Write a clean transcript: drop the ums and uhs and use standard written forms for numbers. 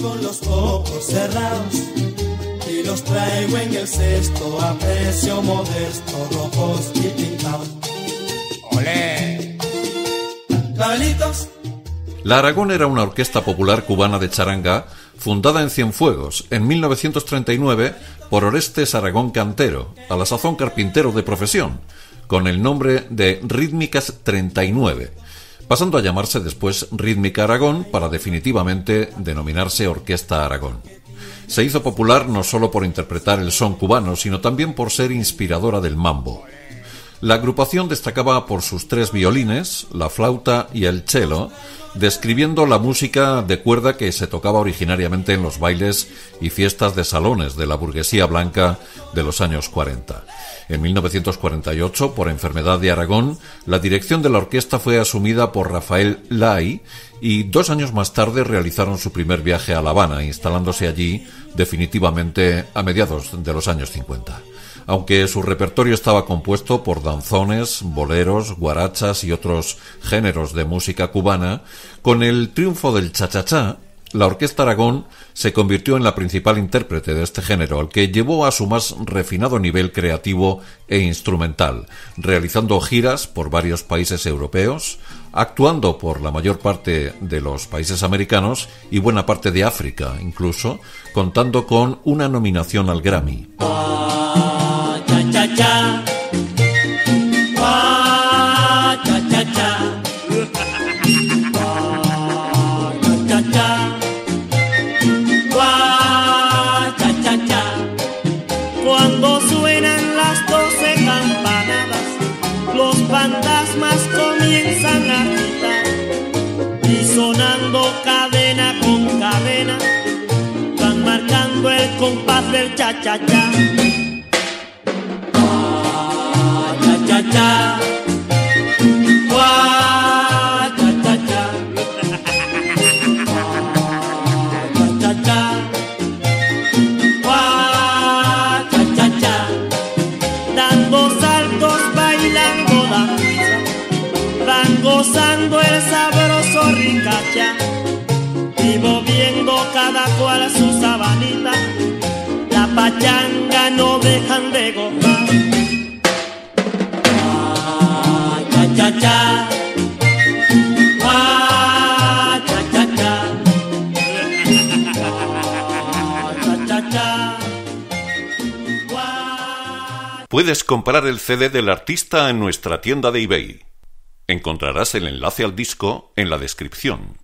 con los ojos cerrados y los traigo en el cesto a precio modesto, rojos y pintados. ¡Olé! ¡Cablitos! La Aragón era una orquesta popular cubana de charanga fundada en Cienfuegos en 1939 por Orestes Aragón Cantero, a la sazón carpintero de profesión, con el nombre de Rítmicas 39, pasando a llamarse después Rítmica Aragón para definitivamente denominarse Orquesta Aragón. Se hizo popular no solo por interpretar el son cubano, sino también por ser inspiradora del mambo. La agrupación destacaba por sus 3 violines, la flauta y el cello, describiendo la música de cuerda que se tocaba originariamente en los bailes y fiestas de salones de la burguesía blanca de los años 40. En 1948, por enfermedad de Aragón, la dirección de la orquesta fue asumida por Rafael Lay y 2 años más tarde realizaron su primer viaje a La Habana, instalándose allí definitivamente a mediados de los años 50. Aunque su repertorio estaba compuesto por danzones, boleros, guarachas y otros géneros de música cubana, con el triunfo del cha-cha-cha, la Orquesta Aragón se convirtió en la principal intérprete de este género, al que llevó a su más refinado nivel creativo e instrumental, realizando giras por varios países europeos, actuando por la mayor parte de los países americanos y buena parte de África, incluso, contando con una nominación al Grammy. Cuando suenan las 12 campanadas, los fantasmas comienzan a gritar, y sonando cadena con cadena, van marcando el compás del cha-cha-cha. Cha-cha-cha, cha-cha-cha, cha-cha-cha, dando saltos, bailando la risa, van gozando el sabroso ricachá y moviendo cada cual su sabanita, la pachanga no dejan de gozar. Cha-cha-cha, cha-cha-cha, cha-cha-cha. Puedes comprar el CD del artista en nuestra tienda de eBay. Encontrarás el enlace al disco en la descripción.